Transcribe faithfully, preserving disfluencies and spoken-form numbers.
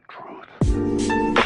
the truth.